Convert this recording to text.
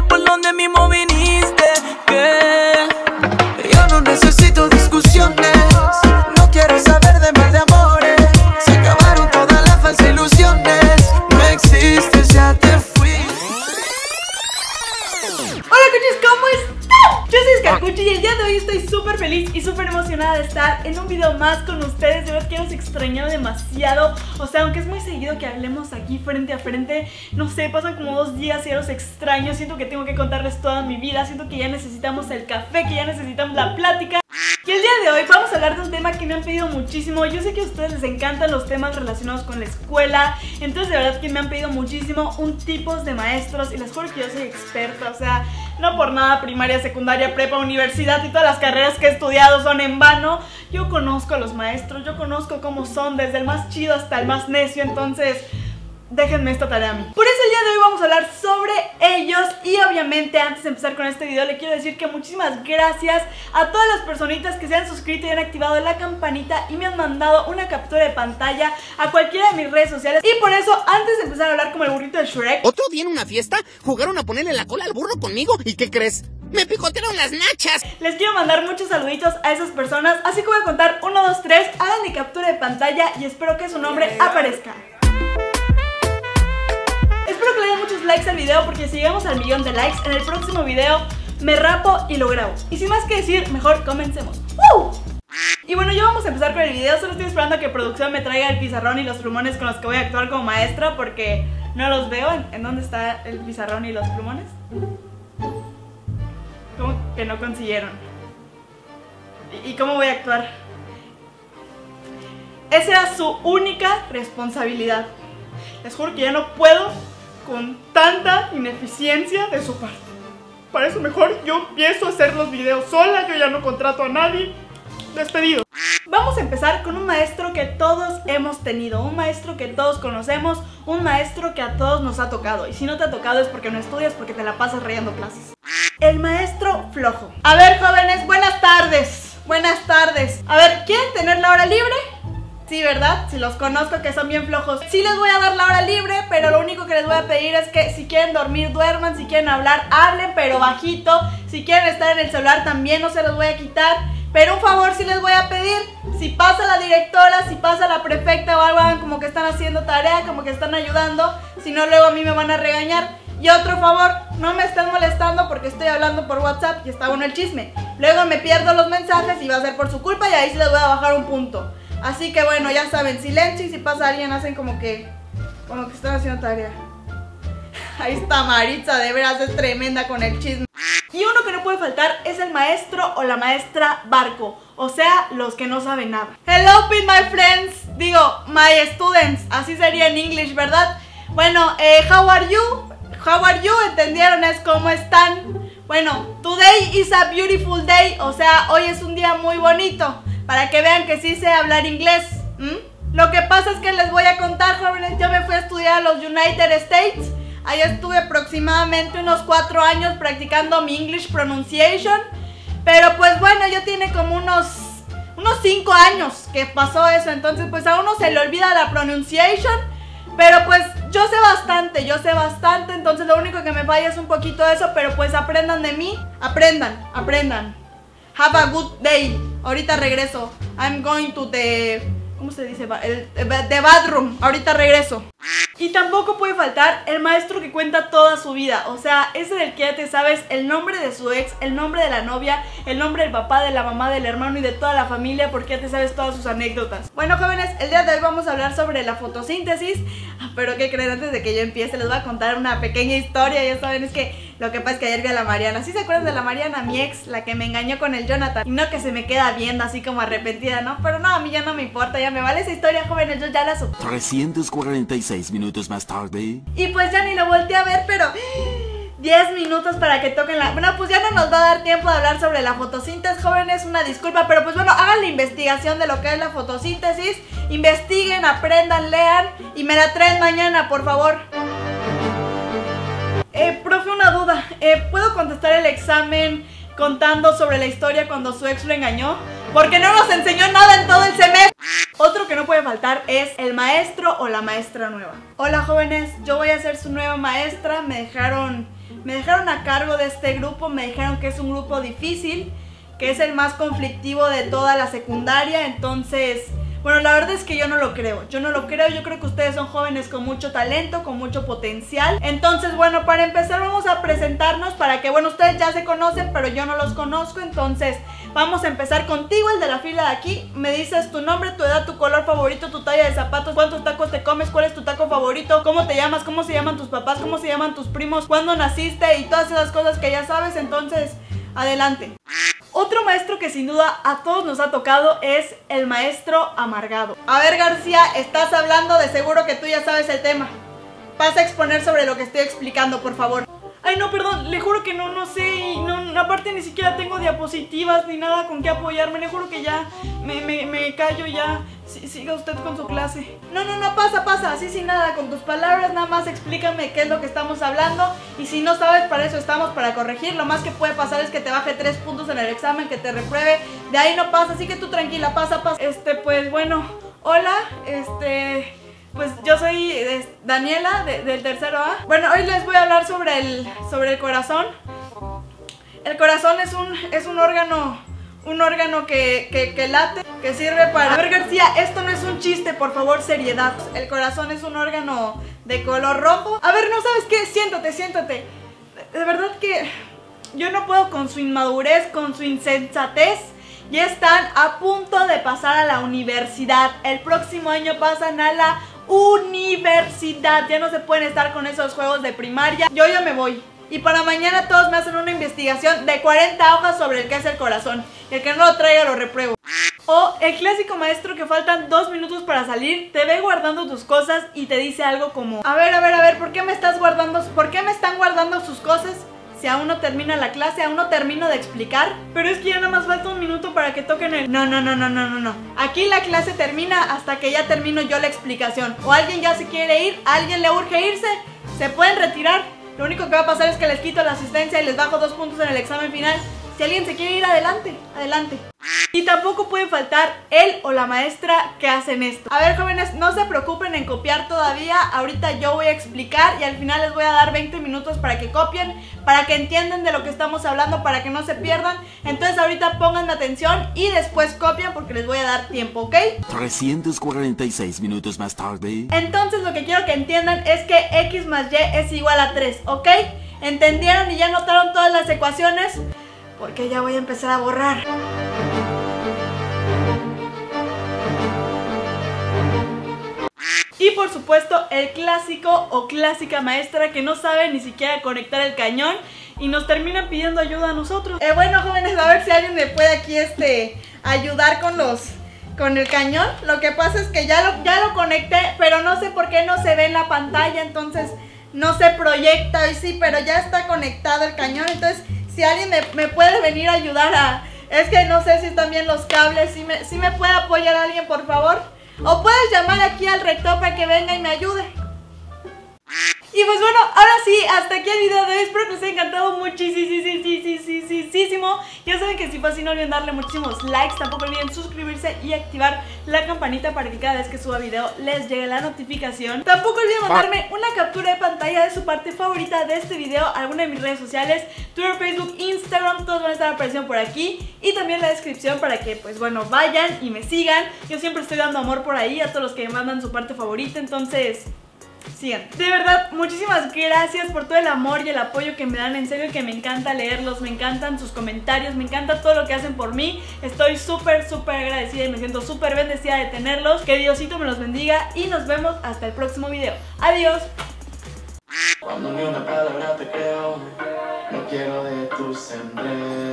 sé por dónde mismo viniste, que yo no necesito discusiones. No quiero saber de más de amores. Se acabaron todas las falsas ilusiones. No existes, ya te fui. Hola cuchis, ¿cómo están? Yo soy Escacuchi y el día de hoy estoy súper feliz y súper emocionada de estar en un video más con ustedes. De verdad que los extraño demasiado. O sea, aunque es muy seguido que hablemos aquí frente a frente, no sé, pasan como 2 días y ya los extraño. Siento que tengo que contarles toda mi vida. Siento que ya necesitamos el café, que ya necesitamos la plática. Y el día de hoy vamos a hablar de un tema que me han pedido muchísimo. Yo sé que a ustedes les encantan los temas relacionados con la escuela, entonces de verdad que me han pedido muchísimo un tipos de maestros. Y les juro que yo soy experta, o sea, no por nada primaria, secundaria, prepa, universidad y todas las carreras que he estudiado son en vano. Yo conozco a los maestros, yo conozco cómo son, desde el más chido hasta el más necio, entonces déjenme esta tarea a mí. Por eso el día de hoy vamos a hablar sobre ellos. Y obviamente antes de empezar con este video le quiero decir que muchísimas gracias a todas las personitas que se han suscrito y han activado la campanita y me han mandado una captura de pantalla a cualquiera de mis redes sociales. Y por eso, antes de empezar a hablar como el burrito de Shrek, otro día en una fiesta jugaron a ponerle la cola al burro conmigo. ¿Y qué crees? ¡Me picotearon las nachas! Les quiero mandar muchos saluditos a esas personas, así que voy a contar 1, 2, 3, hagan mi captura de pantalla y espero que su nombre aparezca. Espero que le den muchos likes al video, porque si llegamos al 1.000.000 de likes, en el próximo video me rapo y lo grabo. Y sin más que decir, mejor comencemos. ¡Woo! Y bueno, ya vamos a empezar con el video. Solo estoy esperando a que producción me traiga el pizarrón y los plumones con los que voy a actuar como maestra, porque no los veo. ¿En dónde está el pizarrón y los plumones? Como que no consiguieron. ¿Y cómo voy a actuar? Esa era su única responsabilidad. Les juro que ya no puedo con tanta ineficiencia de su parte. Para eso mejor yo empiezo a hacer los videos sola. Yo ya no contrato a nadie. Despedido. Vamos a empezar con un maestro que todos hemos tenido, un maestro que todos conocemos, un maestro que a todos nos ha tocado. Y si no te ha tocado es porque no estudias, porque te la pasas rayando clases. El maestro flojo. A ver, jóvenes, buenas tardes. Buenas tardes. A ver, ¿quieren tener la hora libre? Sí, ¿verdad? Si los conozco que son bien flojos. Sí les voy a dar la hora libre, pero lo único que les voy a pedir es que si quieren dormir, duerman. Si quieren hablar, hablen, pero bajito. Si quieren estar en el celular también, no se los voy a quitar. Pero un favor sí les voy a pedir. Si pasa la directora, si pasa la prefecta o algo, hagan como que están haciendo tarea, como que están ayudando. Si no, luego a mí me van a regañar. Y otro favor, no me estén molestando porque estoy hablando por WhatsApp y está bueno el chisme. Luego me pierdo los mensajes y va a ser por su culpa y ahí sí les voy a bajar un punto. Así que bueno, ya saben, silencio y si pasa alguien hacen como que están haciendo tarea. Ahí está Maritza, de veras es tremenda con el chisme. Y uno que no puede faltar es el maestro o la maestra barco, o sea, los que no saben nada. Hello my friends, digo, my students, así sería en English, ¿verdad? Bueno, how are you? How are you? ¿Entendieron? Es cómo están. Bueno, today is a beautiful day. O sea, hoy es un día muy bonito. Para que vean que sí sé hablar inglés. Lo que pasa es que les voy a contar, jóvenes. Yo me fui a estudiar a los United States. Allá estuve aproximadamente unos 4 años practicando mi English pronunciation. Pero pues bueno, yo tiene como unos 5 años que pasó eso. Entonces pues a uno se le olvida la pronunciation. Pero pues yo sé bastante, entonces lo único que me falla es un poquito eso, pero pues aprendan de mí, aprendan. Have a good day. Ahorita regreso. I'm going to the... ¿Cómo se dice? The bathroom. Ahorita regreso. Y tampoco puede faltar el maestro que cuenta toda su vida. O sea, ese del que ya te sabes el nombre de su ex, el nombre de la novia, el nombre del papá, de la mamá, del hermano y de toda la familia, porque ya te sabes todas sus anécdotas. Bueno, jóvenes, el día de hoy vamos a hablar sobre la fotosíntesis. Pero ¿qué creen? Antes de que yo empiece les voy a contar una pequeña historia. Ya saben, es que lo que pasa es que ayer vi a la Mariana. ¿Sí se acuerdan de la Mariana? Mi ex, la que me engañó con el Jonathan. Y no que se me queda viendo así como arrepentida, ¿no? Pero no, a mí ya no me importa, ya me vale esa historia, jóvenes, yo ya la supe. 346 minutos más tarde. Y pues ya ni lo volteé a ver, pero... 10 minutos para que toquen la... Bueno, pues ya no nos va a dar tiempo de hablar sobre la fotosíntesis, jóvenes, una disculpa. Pero pues bueno, hagan la investigación de lo que es la fotosíntesis. Investiguen, aprendan, lean y me la traen mañana, por favor. Profe, una duda. ¿Puedo contestar el examen contando sobre la historia cuando su ex lo engañó? Porque no nos enseñó nada en todo el semestre. Otro que no puede faltar es el maestro o la maestra nueva. Hola, jóvenes, yo voy a ser su nueva maestra. Me dejaron... Me dejaron a cargo de este grupo, me dijeron que es un grupo difícil, que es el más conflictivo de toda la secundaria. Entonces, bueno, la verdad es que yo no lo creo, yo creo que ustedes son jóvenes con mucho talento, con mucho potencial. Entonces, bueno, para empezar vamos a presentarnos para que, bueno, ustedes ya se conocen, pero yo no los conozco. Entonces, vamos a empezar contigo, el de la fila de aquí. Me dices tu nombre, tu edad, tu color favorito, tu talla de zapatos, cuántos tacos te comes, cuál es tu taco favorito, cómo te llamas, cómo se llaman tus papás, cómo se llaman tus primos, cuándo naciste y todas esas cosas que ya sabes. Entonces, adelante. Otro maestro que sin duda a todos nos ha tocado es el maestro amargado. A ver, García, estás hablando, de seguro que tú ya sabes el tema. Pasa a exponer sobre lo que estoy explicando, por favor. Ay, no, perdón, le juro que no sé, no, aparte ni siquiera tengo diapositivas ni nada con qué apoyarme, le juro que ya me callo ya, siga usted con su clase. No, pasa, así sin nada, con tus palabras nada más explícame qué es lo que estamos hablando, y si no sabes, para eso estamos, para corregir. Lo más que puede pasar es que te baje 3 puntos en el examen, que te repruebe, de ahí no pasa, así que tú tranquila, pasa. Pues bueno, hola, pues yo soy Daniela, del tercero A. Bueno, hoy les voy a hablar sobre el corazón. El corazón es un órgano, que late, que sirve para... A ver, García, esto no es un chiste, por favor, seriedad. El corazón es un órgano de color rojo. A ver, ¿no sabes qué? Siéntate. De verdad que yo no puedo con su inmadurez, con su insensatez. Ya están a punto de pasar a la universidad. El próximo año pasan a la universidad. Ya no se pueden estar con esos juegos de primaria. Yo ya me voy. Y para mañana todos me hacen una investigación de 40 hojas sobre el que es el corazón. Y el que no lo traiga lo repruebo. O el clásico maestro que faltan 2 minutos para salir, te ve guardando tus cosas y te dice algo como: A ver, ¿por qué me están guardando sus cosas? Si aún no termina la clase, aún no termino de explicar. Pero es que ya nada más falta un minuto para que toquen el... No. Aquí la clase termina hasta que ya termino yo la explicación. O alguien ya se quiere ir, a alguien le urge irse, se pueden retirar. Lo único que va a pasar es que les quito la asistencia y les bajo 2 puntos en el examen final. Si alguien se quiere ir, adelante. Y tampoco puede faltar él o la maestra que hacen esto. A ver, jóvenes, no se preocupen en copiar todavía. Ahorita yo voy a explicar y al final les voy a dar 20 minutos para que copien, para que entiendan de lo que estamos hablando, para que no se pierdan. Entonces ahorita pongan atención y después copian porque les voy a dar tiempo, ¿ok? 346 minutos más tarde. Entonces lo que quiero que entiendan es que X más Y es igual a 3, ¿ok? ¿Entendieron y ya notaron todas las ecuaciones? Porque ya voy a empezar a borrar. Y por supuesto, el clásico o clásica maestra que no sabe ni siquiera conectar el cañón y nos terminan pidiendo ayuda a nosotros. Bueno, jóvenes, a ver si alguien me puede aquí ayudar con el cañón. Lo que pasa es que ya lo conecté, pero no sé por qué no se ve en la pantalla, entonces no se proyecta. Hoy sí, pero ya está conectado el cañón, entonces... Si alguien me puede venir a ayudar Es que no sé si están bien los cables. Si me puede apoyar alguien, por favor. O puedes llamar aquí al rector para que venga y me ayude. Y pues bueno, ahora sí, hasta aquí el video de hoy. Espero que les haya encantado muchísimo. Ya saben que si fue así, no olviden darle muchísimos likes. Tampoco olviden suscribirse y activar la campanita para que cada vez que suba video les llegue la notificación. Tampoco olviden mandarme una captura de pantalla de su parte favorita de este video, alguna de mis redes sociales, Twitter, Facebook, Instagram. Todos van a estar apareciendo por aquí y también en la descripción para que, pues bueno, vayan y me sigan. Yo siempre estoy dando amor por ahí a todos los que me mandan su parte favorita, entonces... Sigan. De verdad, muchísimas gracias por todo el amor y el apoyo que me dan, en serio que me encanta leerlos, me encantan sus comentarios, me encanta todo lo que hacen por mí. Estoy súper agradecida y me siento súper bendecida de tenerlos. Que Diosito me los bendiga y nos vemos hasta el próximo video. Adiós. Cuando ni una palabra te creo, no quiero de tus sembres.